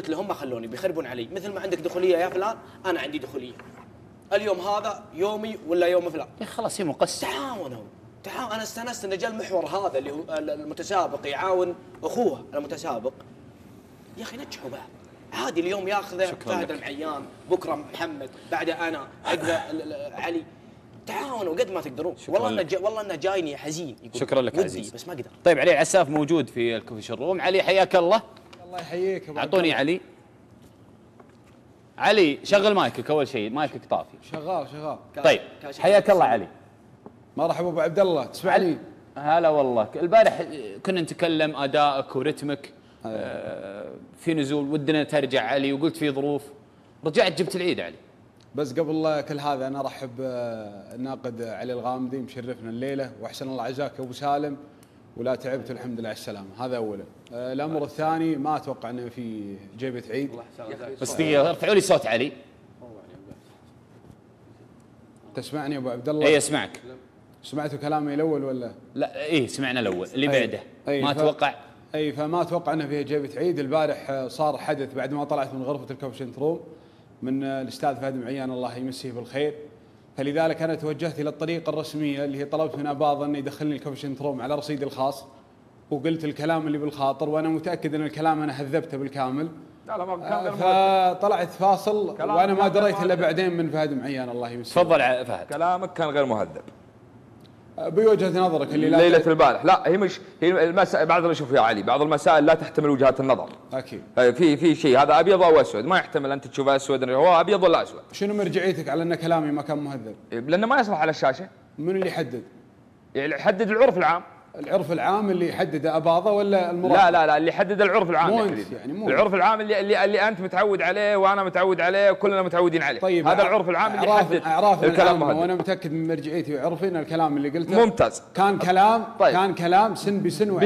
قلت لهم ما خلوني بيخربون علي، مثل ما عندك دخوليه يا فلان انا عندي دخوليه. اليوم هذا يومي ولا يوم فلان. خلاص هي مقسمه. تعاونوا انا استانست ان جاء المحور هذا اللي هو المتسابق يعاون اخوه المتسابق. يا اخي نجحوا بعض. عادي اليوم ياخذه فهد المعيان، بكره محمد، بعده انا، عقبه علي. تعاونوا قد ما تقدرون. والله انه جايني حزين. شكرا لك عزيز. بس ما اقدر. طيب علي العسّاف موجود في الكوفي روم. علي حياك الله. الله يحييك. اعطوني علي. علي شغل مايكك اول شيء، مايكك طافي. شغال. طيب حياك الله علي. مرحبا ابو عبد الله، تسمعني؟ هلا والله. البارح كنا نتكلم ادائك ورتمك في نزول، ودنا ترجع علي وقلت في ظروف، رجعت جبت العيد علي. بس قبل كل هذا انا ارحب الناقد علي الغامدي مشرفنا الليله، واحسن الله عزاك ابو سالم ولا تعبت الحمد لله على السلامه، هذا اولا. الامر الثاني ما اتوقع انه في جيبه عيد. بس دقيقه ارفعوا لي صوت علي. تسمعني ابو عبد الله؟ اي اسمعك. سمعتوا كلامي الاول ولا؟ لا اي سمعنا الاول اللي بعده. ما اتوقع فما اتوقع انه فيها جيبه عيد. البارح صار حدث بعد ما طلعت من غرفه الكوفشنت روم من الاستاذ فهد معيان الله يمسيه بالخير، فلذلك انا توجهت الى الطريقه الرسميه اللي هي طلبت من اباظه انه يدخلني الكوفشنت روم على رصيدي الخاص، وقلت الكلام اللي بالخاطر، وانا متاكد ان الكلام انا هذبته بالكامل. لا ما بالكامل. فطلعت فاصل وانا ما دريت الا بعدين من فهد معيان الله يمسيه. تفضل فهد. كلامك كان غير مهذب بوجهه نظرك اللي ليله البارح. لا هي مش هي بعض اللي شوف يا علي، بعض المسائل لا تحتمل وجهات النظر. اكيد في شيء هذا ابيض او اسود، ما يحتمل انت تشوفه اسود هو ابيض ولا اسود. شنو مرجعيتك على ان كلامي ما كان مهذب؟ لانه ما يصلح على الشاشه. من اللي يحدد؟ يعني يحدد العرف العام. العرف العام اللي يحدده اباظه ولا المراقب؟ لا اللي يحدد العرف العام مو انت يعني العرف العام اللي انت متعود عليه وانا متعود عليه وكلنا متعودين عليه. طيب هذا العرف العام اللي يحدد الكلام. وانا متاكد من مرجعيتي وعرفي ان الكلام اللي قلته ممتاز كان كلام. طيب كان كلام سن بسن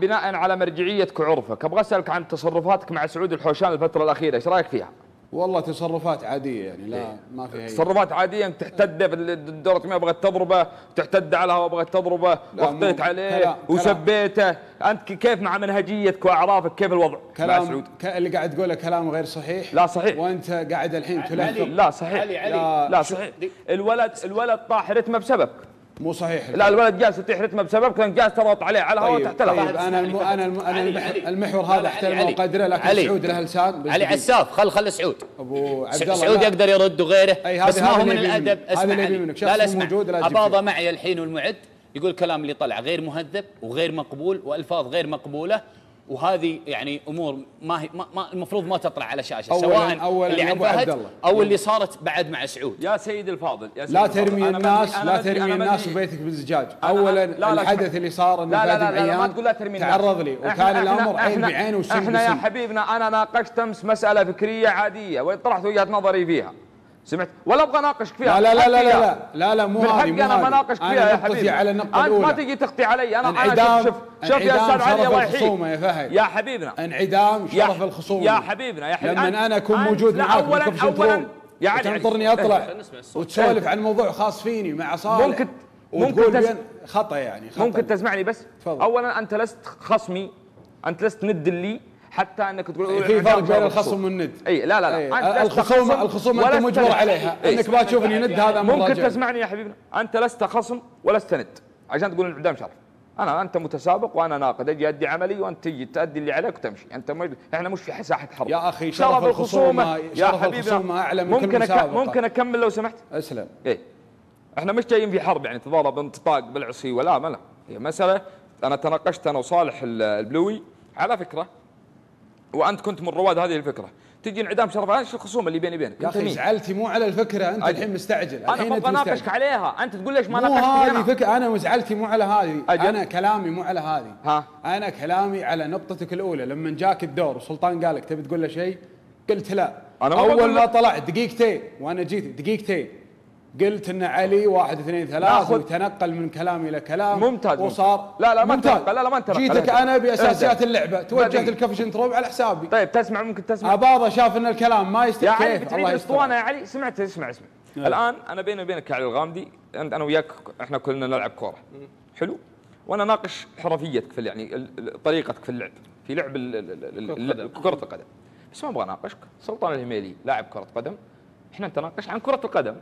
بناء على مرجعيتك وعرفك. ابغى اسالك عن تصرفاتك مع سعود الحوشان الفتره الاخيره، ايش رايك فيها؟ والله تصرفات عاديه يعني لا ما فيها تصرفات عاديه. انت تحتده بالدوره ما بغت تضربه، تحتده على هو بغت تضربه وخطيت عليه وسبيته. انت كيف مع منهجيتك واعرافك كيف الوضع مع سعود؟ اللي قاعد تقوله كلام غير صحيح. لا صحيح. وانت قاعد الحين تلفق. لا صحيح. لا صحيح. الولد طاح رتمه بسببك. مو صحيح. لا الولد جالس يطيح رتمه بسببك، لان جالس تضغط عليه على هواء تحت له. طيب انا المحور هذا احترمه وقدره، لكن سعود له لسان. علي العسّاف خل سعود. ابو عبد الله سعود يقدر يرد وغيره، بس ما هو من الادب. اسمع لا اسمع. اباظه معي الحين والمعد يقول الكلام اللي طلع غير مهذب وغير مقبول والفاظ غير مقبوله، وهذه يعني امور ما هي المفروض ما تطلع على شاشه. سواء اللي عند فهد او اللي صارت بعد مع سعود. يا سيدي الفاضل لا ترمي الناس وبيتك بالزجاج. اولا الحدث اللي صار ان فهد تعرض لي وكان الامر عين بعين وسن بسن. احنا يا حبيبنا انا ناقشت امس مساله فكريه عاديه وطرحت وجهه نظري فيها، سمعت؟ ولا ابغى اناقشك فيها. لا مو هذه. من حقي انا ما اناقشك فيها يا حبيبي. انت ما تجي تخطي علي. انا شوف يا استاذ علي الله يحييك يا حبيبنا. انعدام شرف الخصومه يا حبيبنا. يا حبيبنا لما انا اكون موجود معاك اولا يا علي تنطرني اطلع وتسولف عن موضوع خاص فيني مع صالح. ممكن خطا يعني ممكن تسمعني بس. اولا انت لست خصمي، انت لست ند لي حتى انك تقول في فرق بين الخصم والند. اي لا لا لا الخصومه انت مجبر عليها. انك ما تشوفني ند هذا ممكن تسمعني يا حبيبنا. انت لست خصم ولست ند عشان تقول انعدام شرف. انت متسابق وانا ناقد، اجي ادي عملي وانت تجي تادي اللي عليك وتمشي. احنا مش في ساحه حرب يا اخي. شرف الخصومه يا حبيبنا اعلى من كل مسابقه. ممكن اكمل لو سمحت؟ اسلم. اي احنا مش جايين في حرب يعني تضارب انطلاق بالعصي ولا ما لا. هي مساله انا تناقشت انا وصالح البلوي على فكره، وانت كنت من رواد هذه الفكره. تجي انعدام شرف. ايش الخصومه اللي بيني وبينك؟ يا اخي زعلتي مو على الفكره. انت الحين مستعجل. انا ابغى اناقشك عليها. انت تقول ليش ما ناقشتني انا؟ هذه فكره. انا زعلتي مو على هذه. انا كلامي مو على هذه. انا كلامي على نقطتك الاولى لما جاك الدور وسلطان قالك تبي تقول له شيء قلت لا. أنا اول ما طلعت دقيقتين وانا جيت دقيقتين قلت ان علي 1 2 3 وتنقل من كلامي الى كلام. ممتاز. وصار لا ما تنقل. لا ما انت جيتك انا باساسيات اللعبه، توجهت الكوفشنت روم على حسابي. طيب تسمع؟ ممكن تسمع. اباظه شاف ان الكلام ما يستحق. يا علي بتعيد الاسطوانه يا علي. سمعت؟ اسمع. الان انا بيني وبينك علي الغامدي، انا وياك احنا كلنا نلعب كوره. حلو. وانا ناقش حرفيتك في يعني طريقتك في اللعب، في لعب كره القدم. بس ما ابغى اناقشك. سلطان الهميلي لاعب كرة قدم، احنا نتناقش عن كرة القدم.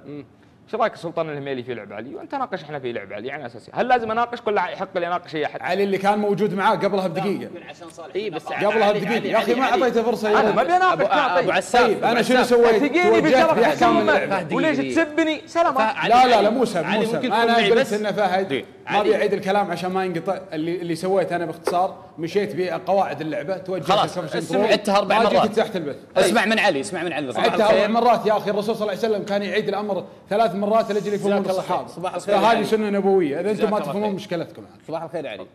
ايش رايك سلطان الهميلي في لعب علي وانت ناقش احنا في لعب علي يعني اساسي؟ هل لازم اناقشك ولا يحق لي اناقش اي احد؟ علي اللي كان موجود معاه قبلها بدقيقه، قبلها بدقيقه يا اخي ما اعطيته فرصه. انا ما ابي اناقشك. ابو عسّاف طيب انا شنو سويت؟ تجيني بشرف امك وليش تسبني؟ سلام. لا لا لا مو سب مو سب، انا قلت انه فهد ما ابي اعيد الكلام عشان ما ينقطع. اللي سويت انا باختصار مشيت بقواعد اللعبه، توجهت سمعتها 4 مرات تحت البث. اسمع من علي سمعتها 4 مرات يا اخي. الرسول صلى الله عليه وسلم كان يعيد الامر 3 مرات لاجل يفهمون الصحابه. فهذه سنه نبويه، اذا انتم ما تفهمون مشكلتكم. صباح الخير علي،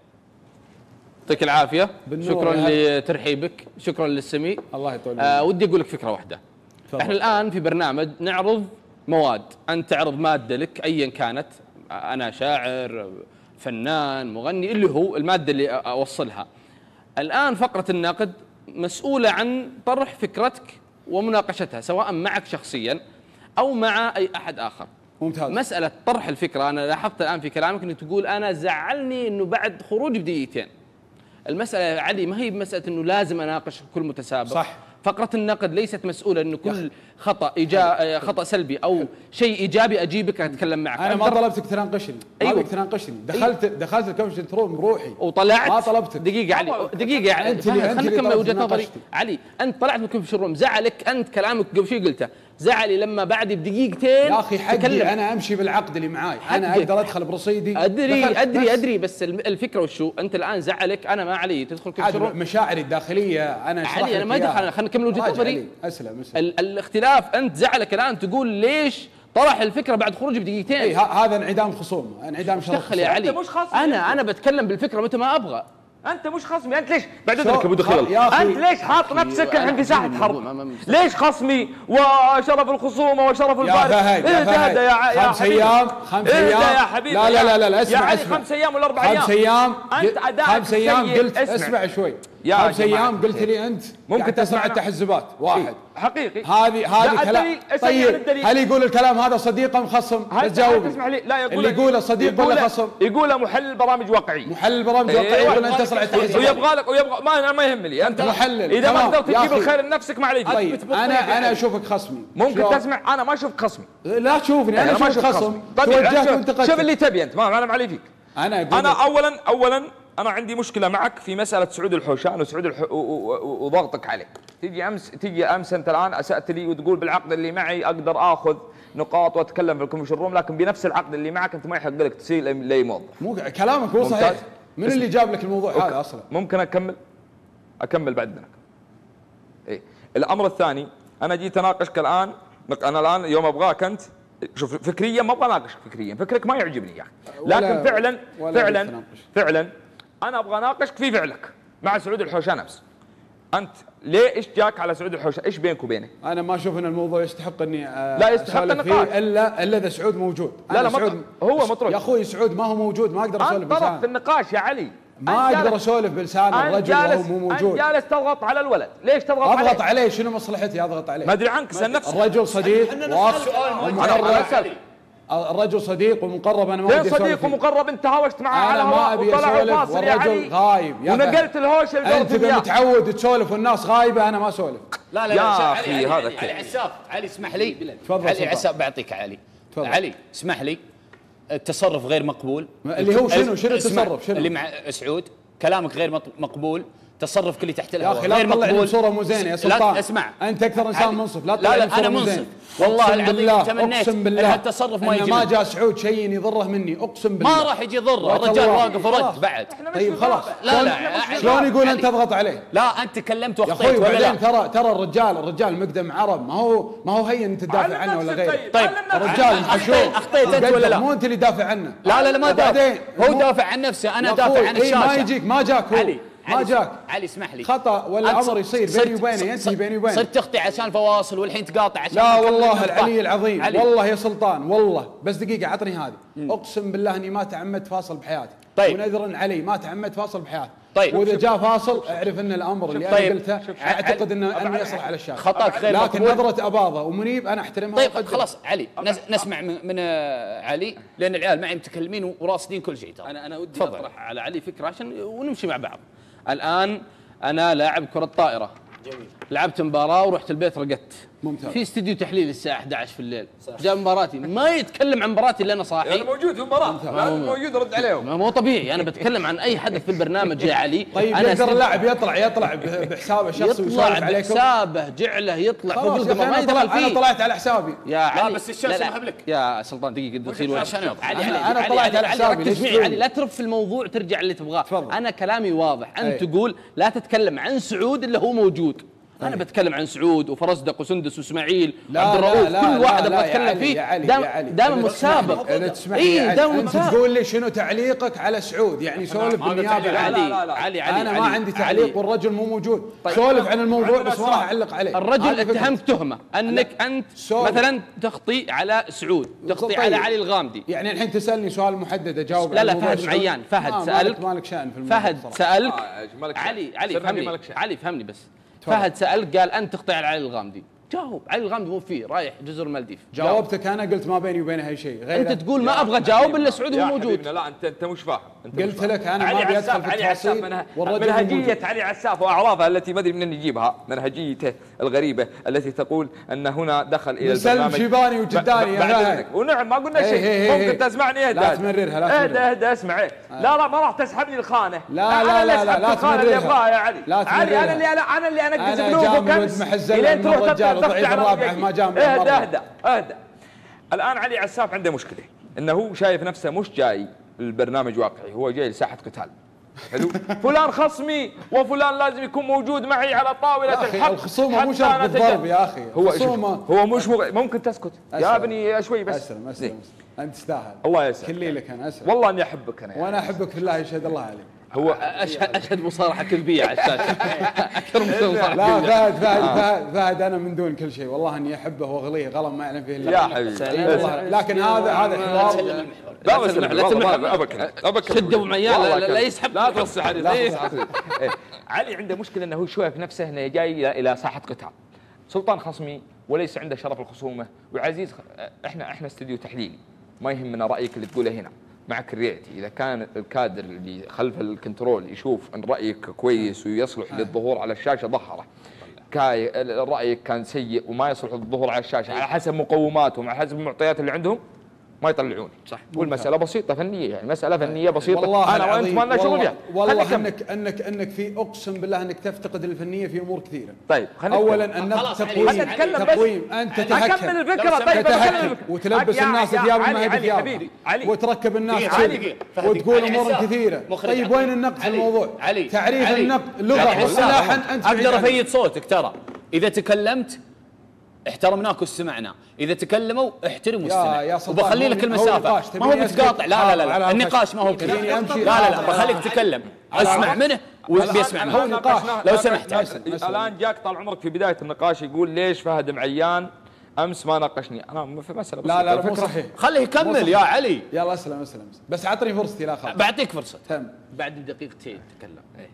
يعطيك العافيه، شكرا لترحيبك، شكرا للسمي، الله يطول. ودي اقول لك فكره واحده. احنا الان في برنامج نعرض مواد، انت تعرض ماده لك ايا كانت، انا شاعر، فنان، مغني، اللي هو الماده اللي اوصلها. الان فقره الناقد مسؤوله عن طرح فكرتك ومناقشتها سواء معك شخصيا او مع اي احد اخر. ممتاز. مساله طرح الفكره، انا لاحظت الان في كلامك انك تقول انا زعلني انه بعد خروجي بدقيقتين. المساله يا علي ما هي بمساله انه لازم اناقش كل متسابق. صح. فقره النقد ليست مسؤوله انه كل خطا خطا سلبي او شيء ايجابي اجيبك اتكلم معك. انا ما طلبتك تناقشني، ما ابيك تناقشني. دخلت الكونفرنس روم بروحي وطلعت، ما طلبتك. دقيقه علي، دقيقه علي، خلينا نكمل وجهه نظري. علي انت طلعت من الكونفرنس روم، زعلك انت كلامك قبل شوي قلته، زعلي لما بعد بدقيقتين. يا اخي حقي انا امشي بالعقد اللي معاي، انا اقدر ادخل برصيدي. ادري بس الفكره وشو؟ انت الان زعلك، انا ما علي تدخل كونفرنس روم، مشاعري الداخليه انا علي، انا ما دخل، خلينا نكمل وجهه نظري. اسلم. الاختلاف انت زعلك الان تقول ليش طرح الفكره بعد خروجي بدقيقتين. اي هذا انعدام خصوم، انعدام شرف. دخل يا علي، انا بتكلم بالفكره متى ما ابغى. انت مش خصمي، انت ليش بعد اذنك ابو دخيل، انت ليش حاط نفسك الحين في ساحه حرب؟ ليش خصمي وشرف الخصومه وشرف الفارق؟ يا فهد يا 5 ايام يا حبيبي. لا اسمع، يا 5 ايام ولا 4 ايام. 5 ايام انت اداءك 5 ايام قلت اسمع شوي. 5 ايام قلت لي انت ممكن تسمع التحزبات واحد حقيقي. هذه كلام طيب. هل يقول الكلام هذا صديق ام خصم؟ تجاوب. اسمح لي، لا يقول اللي يقوله صديق ولا خصم؟ يقوله محلل برامج واقعي. محلل برامج واقعي يقول انت تسمع التحزبات ويبغى ما يهمني. انت محلل اذا ما قدرت تجيب الخير لنفسك ما عليك. طيب انا اشوفك خصمي، ممكن تسمع. انا ما اشوفك خصمي، لا تشوفني، انا اشوفك خصم. شوف اللي تبي انت، ما انا ما علي فيك. انا اولا أنا عندي مشكلة معك في مسألة سعود الحوشان وضغطك عليه. تجي أمس أنت الآن أسأت لي وتقول بالعقد اللي معي أقدر آخذ نقاط وأتكلم في الكوميشن روم، لكن بنفس العقد اللي معك أنت ما يحق لك تسيل لي موضوع. مو كلامك مو صحيح. من اللي جاب لك الموضوع هذا أصلا؟ ممكن أكمل بعد إذنك. إيه الأمر الثاني، أنا جيت أناقشك الآن، أنا الآن يوم أبغاك أنت شوف فكريا ما أبغى أناقشك فكريا، فكرك ما يعجبني يا أخي، لكن فعلا فعلا فعلا أنا أبغى أناقشك في فعلك مع سعود الحوشان أمس. أنت ليه إيش جاك على سعود الحوشان؟ إيش بينك وبينه؟ أنا ما أشوف أن الموضوع يستحق إني لا يستحق النقاش إلا إذا سعود موجود. لا سعود هو مطرود يا أخوي. سعود ما هو موجود، ما أقدر أسولف بلسانه. أنت في النقاش يا علي، ما أقدر أسولف بلسان الرجل وهو مو موجود. أنت جالس تضغط على الولد، ليش تضغط عليه؟ أضغط عليه شنو مصلحتي أضغط عليه؟ ما أدري عنك، سأل نفسك. الرجل صديق واثق، الرجل صديق ومقرب. انا ما ابي صديق ومقرب، انت هاوشت معاه على هواء وطلع وفاصل يا علي غايب يا ونقلت الهوش القرب. انت متعود تسولف والناس غايبه، انا ما اسولف. لا يا اخي هذا علي العسّاف. علي اسمح لي، علي العسّاف بعطيك. علي علي اسمح لي، التصرف غير مقبول اللي هو شنو التصرف اللي مع سعود. كلامك غير مقبول، تصرفك اللي تحت الهواء غير مقبول. يا اخي لا تطلع لي صوره مو زينه يا سلطان. اسمع، انت اكثر انسان منصف، لا تطلع لي صوره مو زينه. والله العظيم تمنيت ان التصرف ما يجي، ما جاء سعود شيء يضره مني، اقسم بالله ما راح يجي يضره. الرجال واقف ورد بعد. طيب خلاص، لا شلون يقول انت اضغط عليه؟ لا انت تكلمت واخطيت ولا لا؟ ترى الرجال مقدم عرب، ما هو هين انت تدافع عنه ولا غيره. طيب الرجال اخطيت انت ولا لا؟ مو انت اللي دافع عنه. لا ما دافع، هو دافع عن نفسه، انا دافع عن الشاشه. ما يجيك، ما جاك هو، ما جاك. علي اسمح لي، خطا ولا امر يصير بيني وبينه، ينتهي بيني وبينه. صرت تخطي عشان فواصل والحين تقاطع عشان لا والله العلي العظيم علي. والله يا سلطان والله بس دقيقه عطني هذه. اقسم بالله اني ما تعمدت فاصل بحياتي. طيب ونذرا علي ما تعمدت فاصل بحياتي. طيب واذا جاء فاصل اعرف ان الامر اللي طيب. انا قلته اعتقد انه يصلح على الشاشه. خطاك غير لكن نظره اباضه ومنيب انا احترمها. طيب خلاص علي، نسمع من علي لان العيال معي متكلمين وراصدين كل شيء. انا ودي اطرح على علي فكره عشان ونمشي مع بعض. الآن أنا لاعب كرة طائرة. جميل. لعبت مباراه ورحت البيت رقدت. ممتاز. في استديو تحليل الساعه 11 في الليل، جاء مباراتي ما يتكلم عن مباراتي الا انا صاحي. انا موجود في المباراه، موجود رد عليهم. مو طبيعي انا بتكلم عن اي حدث في البرنامج يا علي. طيب يقدر اللاعب يطلع بحسابه الشخصي ويسولف عليكم؟ حسابه جعله يطلع فوق القمه ما يدخل فيه. انا طلعت على حسابي يا علي. بس الشخص يهبلك يا سلطان دقيقه دخيل عشان يوضح. انا طلعت على حسابي. ركز معي علي، لا ترف في الموضوع ترجع اللي تبغاه. انا كلامي واضح، انت تقول لا تتكلم عن سعود اللي هو موجود. أنا بتكلم عن سعود وفرزدق وسندس واسماعيل وعبد الرؤوف، كل واحد ابغى اتكلم فيه دام متسابق. اي دام متسابق. تقول لي شنو تعليقك على سعود؟ يعني سولف بالنيابه عن علي. انا ما عندي تعليق والرجل مو موجود. سولف عن الموضوع بس ما راح اعلق عليه. الرجل اتهمك تهمه انك انت مثلا تخطي على سعود، تخطي على علي الغامدي. يعني الحين تسالني سؤال محدد اجاوب؟ لا فهد معيان، فهد سالك مالك شان في الموضوع. فهد سالك علي فهمني، بس فهد سألك قال أنت تخطي على علي الغامدي، جاوب. علي الغامدي مو فيه رايح جزر المالديف. جاوبتك. أنا قلت ما بيني وبينها شيء غير. أنت تقول ما أبغى أجاوب إلا سعود هو موجود. لا أنت مش فاهم. قلت لك أنا ما أبي أدخل في التفاصيل. منهجية علي العسّاف وأعرافها التي ما أدري منين يجيبها، منهجيته الغريبة التي تقول أن هنا دخل إلى البرنامج سلم شيباني وجداني يا ونعم ما قلنا شيء. ممكن تسمعني؟ لا تمررها، لا تمررها. اهدى اسمع. لا ما راح تسحبني الخانة. لا الخانة اللي أبغاها يا علي. علي أنا اللي أنقذ بنوبك إلين تروح تطلع ضعيف الرابعة ما جاء. اهدى الآن علي العسّاف عنده مشكلة أنه هو شايف نفسه مش جاي البرنامج واقعي، هو جاي لساحة قتال. حلو. فلان خصمي وفلان لازم يكون موجود معي على طاولة الحق. الخصومة مو شرط بالضرب يا أخي. هو مش ممكن تسكت يا ابني شوي بس. أسلم. أنت تستاهل. الله يسلمك. كلي لك أنا أسلم. والله إني أحبك أنا. وأنا أحبك بالله يشهد الله عليك. هو اشهد مصارحه كلبيه على الشاشه. اكثر من مصارحه. لا فهد انا من دون كل شيء والله اني احبه واغليه غلط ما اعلم فيه الا يا حبيبي. لكن هذا حوار. لا ابك شد ابو معيال لا يسحب. لا تصح علي عنده مشكله انه هو شايف نفسه انه جاي الى ساحه قتال. سلطان خصمي وليس عنده شرف الخصومه، وعزيز احنا استديو تحليلي ما يهمنا رايك اللي تقوله هنا. معك رأيتي. إذا كان الكادر اللي خلف الكنترول يشوف أن رأيك كويس ويصلح للظهور على الشاشة ظهره، رأيك كان سيء وما يصلح للظهور على الشاشة على حسب مقوماتهم على حسب المعطيات اللي عندهم ما يطلعوني. صح. والمسألة بسيطة فنية، يعني مسألة فنية بسيطة. والله أنا وأنت ما لنا شغل فيها. والله أنك في أقسم بالله أنك تفتقد الفنية في أمور كثيرة. طيب أولا أنك تقويم أنت تهكم. أكمل الفكرة. طيب تهكم وتلبس الناس ثياب ما هي بثيابها وتركب الناس وتقول أمور كثيرة. طيب وين النقد في الموضوع؟ تعريف النقد لغة وسلاحا أنت أقدر أفيد صوتك ترى. إذا تكلمت احترمناك واستمعنا، إذا تكلموا احترموا واستمع، وبخلي لك المسافة، ما هو بتقاطع. لا النقاش ما هو كذا. لا بخليك تتكلم، اسمع منه وبيسمع منه لو سمحت. الآن جاك طال عمرك في بداية النقاش يقول ليش فهد معيان امس ما ناقشني؟ انا في مساله بس. لا مو صحيح. خليه يكمل يا علي. يلا اسلم بس عطني فرصتي. لا خلاص بعطيك فرصة بعد دقيقتين تتكلم.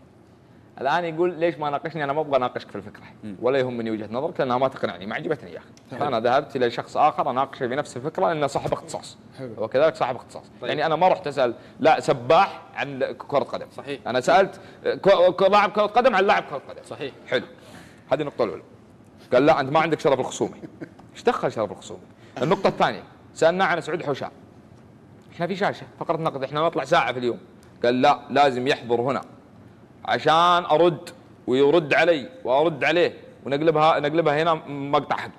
الان يقول ليش ما ناقشني؟ انا ما ابغى اناقشك في الفكره ولا يهمني وجهه نظرك لانها ما تقنعني، ما عجبتني يا اخي. فانا ذهبت الى شخص اخر اناقشه في نفس الفكره لانه صاحب اختصاص وكذلك صاحب اختصاص. طيب. يعني انا ما رحت اسال لا سباح عن كره قدم. صحيح. انا سالت لاعب كره قدم عن لاعب كره قدم. صحيح. حلو. هذه النقطه الاولى. قال لا انت ما عندك شرف الخصومه. ايش دخل شرف الخصومه؟ النقطه الثانيه سالناه عن سعود الحوشان. احنا في شاشه فقره نقد، احنا نطلع ساعه في اليوم. قال لا لازم يحضر هنا عشان ارد ويرد علي وارد عليه ونقلبها هنا مقطع حق.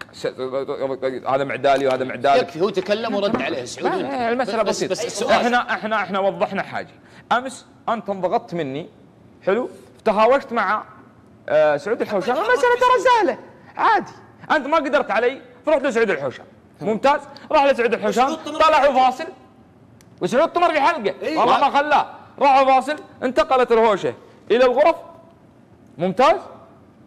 هذا معدالي وهذا معدالك. هو تكلم ورد عليه سعود. المساله بسيطه. بس احنا وضحنا حاجه. امس انت انضغطت مني. حلو. تهاوشت مع سعود الحوشان. المساله ترى سهله عادي. انت ما قدرت علي فرحت لسعود الحوشان. ممتاز. راح لسعود الحوشان طلعوا فاصل وسعود طمر في حلقه. والله ما خلاه. راحوا فاصل انتقلت الهوشه الى الغرف. ممتاز.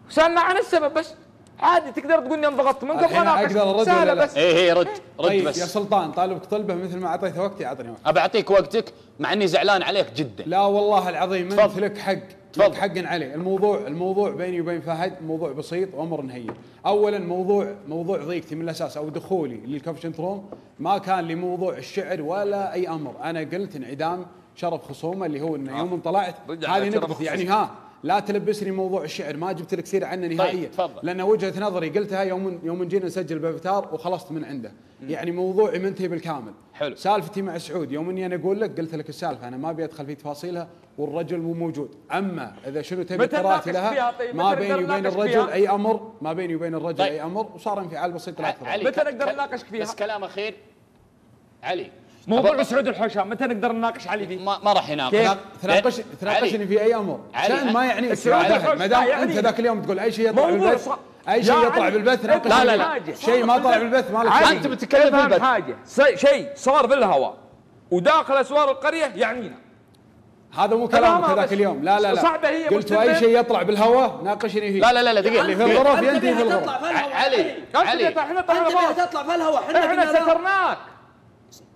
سألنا عن السبب بس عادي. تقدر تقول لي انضغطت منك وانا اقدر سهله بس. اي رد بس. يا سلطان طالبك طلبه مثل ما اعطيته وقتي اعطني وقتي. ابى اعطيك وقتك مع اني زعلان عليك جدا. لا والله العظيم انت لك حق. تفضل. حق علي. الموضوع بيني وبين فهد موضوع بسيط وامر نهير. اولا موضوع ضيقتي من الاساس او دخولي للكونفرنس روم ما كان لموضوع الشعر ولا اي امر. انا قلت انعدام شرف خصومه اللي هو انه يوم طلعت هذه نقطتي يعني. ها لا تلبسني موضوع الشعر، ما جبت لك سيره عنه نهائيا. طيب تفضل. لان وجهه نظري قلتها يوم جينا نسجل بالافطار وخلصت من عنده. يعني موضوعي منتهي بالكامل. حلو. سالفتي مع سعود يوم اني انا اقول لك قلت لك السالفه، انا ما ابي ادخل في تفاصيلها والرجل مو موجود. اما اذا شنو تبي قراءتي لها، ما بيني وبين الرجل اي امر، ما بيني وبين الرجل طيب. اي امر، وصار انفعال بسيط. متى نقدر نناقش فيها؟ بس كلامه خير علي. موضوع سعود الحوشان متى نقدر نناقش علي فيه؟ ما راح يناقش. تناقشني في اي امر عشان ما يعني سعود ما دام انت ذاك اليوم تقول اي شيء يطلع بالبث، اي شيء يطلع بالبث ناقش. لا لا لا، شيء ما طلع بالبث ما له. انت بتتكلم بالبث حاجه، شيء صار بالهواء وداخل اسوار القريه يعنينا. هذا مو كلامك ذاك اليوم. لا لا لا، صعبه هي. قلت اي شيء يطلع بالهواء ناقشني فيه. لا لا لا دقيقه، اللي في الغرف ينتهي في الغرف. علي احنا تطلع بالهواء، احنا سترناك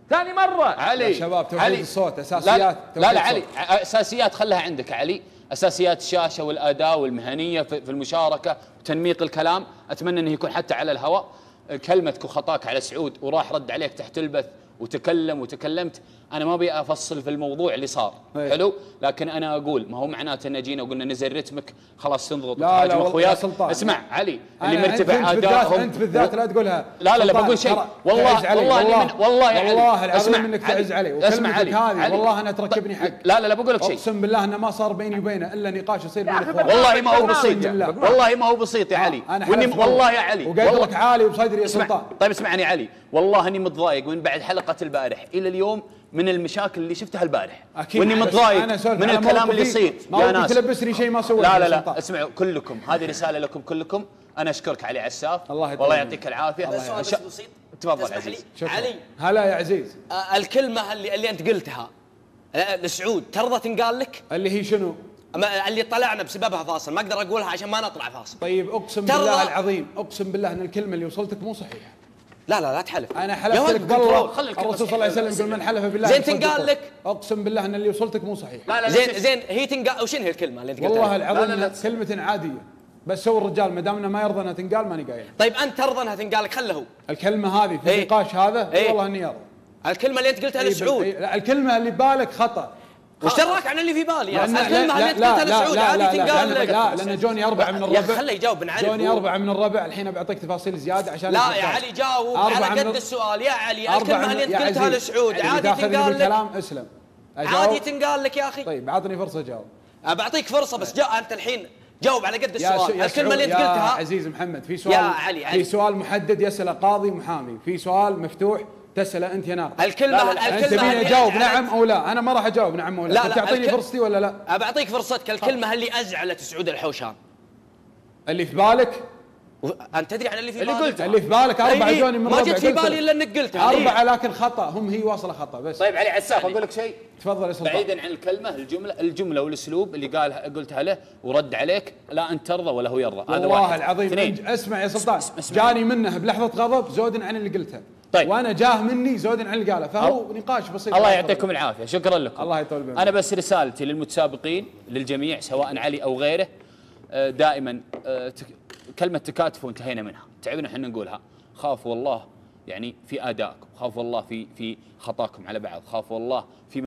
ثاني مرة. علي يا شباب توحيد الصوت اساسيات. لا لا علي، اساسيات خلها عندك علي، اساسيات الشاشة والاداء والمهنية في المشاركة وتنميق الكلام. اتمنى انه يكون حتى على الهواء. كلمتك وخطاك على سعود وراح رد عليك تحت البث وتكلمت. انا ما ابي افصل في الموضوع اللي صار. حلو، لكن انا اقول ما هو معناته ان جينا وقلنا نزل رتمك خلاص تنضغط وتهاجم اخوياك. اسمع علي، اللي مرتفع ادائهم انت بالذات لا تقولها. لا لا لا بقول شيء والله والله يا علي، والله العظيم انك تعز علي. وكلمتك هذه والله انا تركبني حق. لا لا لا بقول لك شيء، اقسم بالله انه ما صار بيني وبينه الا نقاش يصير بين اخواني. والله ما هو بسيط، والله ما هو بسيط يا علي. والله يا علي وقدرك عالي وصدري يا سلطان. طيب اسمعني علي، والله اني متضايق من بعد حلقة البارح الى اليوم من المشاكل اللي شفتها البارح، واني متضايق من الكلام اللي يصير يا ناس. تلبسني شيء ما سويت. لا لا لا اسمعوا كلكم، هذه رسالة لكم كلكم. انا اشكرك علي العسّاف، والله يعطيك العافية. بس بسيط تفضل عزيز. علي هلا يا عزيز، الكلمة اللي انت قلتها لسعود ترضى تنقال لك؟ اللي هي شنو؟ اللي طلعنا بسببها فاصل، ما اقدر اقولها عشان ما نطلع فاصل. طيب اقسم بالله العظيم، اقسم بالله ان الكلمة اللي وصلتك مو صحيحة. لا لا لا تحلف. انا حلفت لك بالله، الرسول صلى الله عليه وسلم يقول من حلف بالله زين تنقال لك. اقسم بالله ان اللي وصلتك مو صحيح. لا لا زين هي تنقال. وشنو هي الكلمه اللي انت قلتها؟ والله العظيم كلمه عاديه، بس هو الرجال ما دام انه ما يرضى انها تنقال ماني قايل. طيب انت ترضى انها تنقال لك، خله هو الكلمه هذه في النقاش هذا. والله اني ارضى. الكلمه اللي انت قلتها لسعود، الكلمه اللي ببالك خطا. وش دراك عن اللي في بالي؟ الكلمه اللي انت قلتها لسعود عادي تنقال لك. لا لان جوني اربعه من الربع. خله يجاوب بن علي. جوني اربعه من الربع، الحين بعطيك تفاصيل زياده عشان لا يا علي جاوب على قد السؤال يا علي. الكلمه اللي انت قلتها لسعود عادي تنقال لك. الكلام اسلم عادي تنقال لك يا اخي. طيب اعطني فرصه اجاوب. بعطيك فرصه بس انت الحين جاوب على قد السؤال. الكلمه اللي انت قلتها يا عزيز محمد، في سؤال يا علي، في سؤال محدد يسال قاضي محامي، في سؤال مفتوح تسأل انت يا ناقد. الكلمه انت تبيني اجاوب نعم او لا؟ انا ما راح اجاوب نعم او لا. تعطيني فرصتي ولا لا؟ بعطيك فرصتك. الكلمه اللي ازعلت سعود الحوشان اللي في بالك. انت تدري عن اللي في بالك؟ اللي قلت اللي في بالك اربعه جوني من ربع. ما جت في بالي الا انك قلتها اربعه، لكن خطا. هم هي واصله خطا بس. طيب علي عسّاف اقول لك شيء. تفضل يا سلطان. بعيدا عن الكلمه، الجمله والاسلوب اللي قلتها له ورد عليك، لا انت ترضى ولا هو يرضى. هذا واحد. والله العظيم اسمع يا سلطان، جاني منه بلحظه غضب زود عن اللي قلته. طيب. وانا جاه مني زود عن اللي قاله، فهو نقاش بسيط. الله يعطيكم العافيه، شكرا لكم. الله يطول بعمرك. انا بس رسالتي للمتسابقين للجميع سواء علي او غيره، دائما كلمه تكاتفوا انتهينا منها، تعبنا احنا نقولها. خافوا الله يعني في ادائكم، خافوا الله في خطاكم على بعض، خافوا الله في